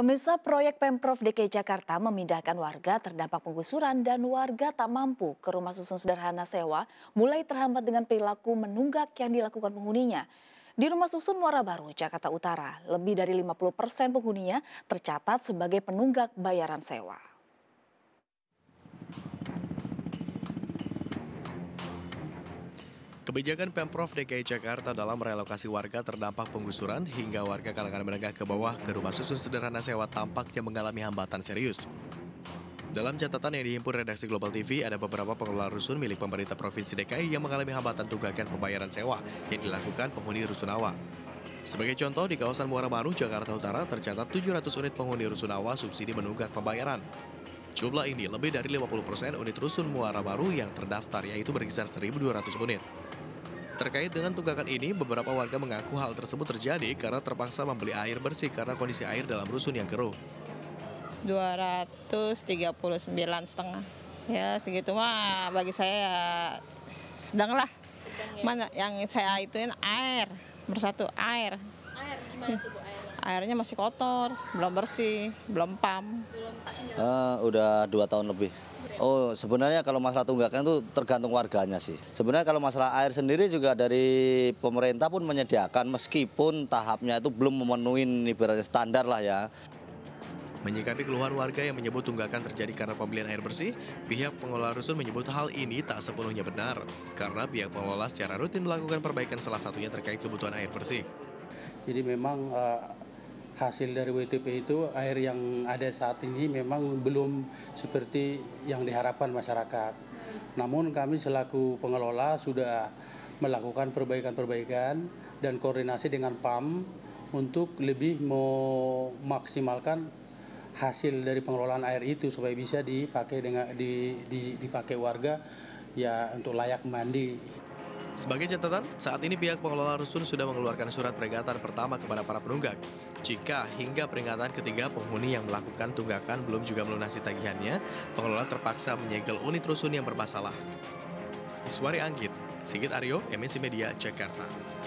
Pemirsa, proyek Pemprov DKI Jakarta memindahkan warga terdampak penggusuran dan warga tak mampu ke rumah susun sederhana sewa mulai terhambat dengan perilaku menunggak yang dilakukan penghuninya. Di rumah susun Muara Baru, Jakarta Utara, lebih dari 50% penghuninya tercatat sebagai penunggak bayaran sewa. Kebijakan Pemprov DKI Jakarta dalam relokasi warga terdampak penggusuran hingga warga kalangan menengah ke bawah ke rumah susun sederhana sewa tampaknya mengalami hambatan serius. Dalam catatan yang dihimpun redaksi Global TV, ada beberapa pengelola rusun milik pemerintah Provinsi DKI yang mengalami hambatan tunggakan pembayaran sewa yang dilakukan penghuni rusunawa. Sebagai contoh, di kawasan Muara Baru, Jakarta Utara, tercatat 700 unit penghuni rusunawa subsidi menunggak pembayaran. Jumlah ini lebih dari 50% unit rusun Muara Baru yang terdaftar, yaitu berkisar 1.200 unit. Terkait dengan tunggakan ini, beberapa warga mengaku hal tersebut terjadi karena terpaksa membeli air bersih karena kondisi air dalam rusun yang keruh. 239,5. Ya segitu mah bagi saya ya sedang lah. Sedang, ya? Mana yang saya ituin air, bersatu air. Air gimana tuh, Bu, airnya? Airnya masih kotor, belum bersih, belum PAM. Udah 2 tahun lebih. Oh, sebenarnya kalau masalah tunggakan itu tergantung warganya sih. Sebenarnya kalau masalah air sendiri juga dari pemerintah pun menyediakan, meskipun tahapnya itu belum memenuhi ibaratnya standar lah ya. Menyikapi keluhan warga yang menyebut tunggakan terjadi karena pembelian air bersih, pihak pengelola rusun menyebut hal ini tak sepenuhnya benar, karena pihak pengelola secara rutin melakukan perbaikan salah satunya terkait kebutuhan air bersih. Jadi memang hasil dari WTP itu air yang ada saat ini memang belum seperti yang diharapkan masyarakat. Namun kami selaku pengelola sudah melakukan perbaikan-perbaikan dan koordinasi dengan PAM untuk lebih memaksimalkan hasil dari pengelolaan air itu supaya bisa dipakai dengan dipakai warga ya untuk layak mandi. Sebagai catatan, saat ini pihak pengelola rusun sudah mengeluarkan surat peringatan pertama kepada para penunggak. Jika hingga peringatan ketiga penghuni yang melakukan tunggakan belum juga melunasi tagihannya, pengelola terpaksa menyegel unit rusun yang bermasalah. Iswari Anggit, Sigit Aryo, MSI Media, Jakarta.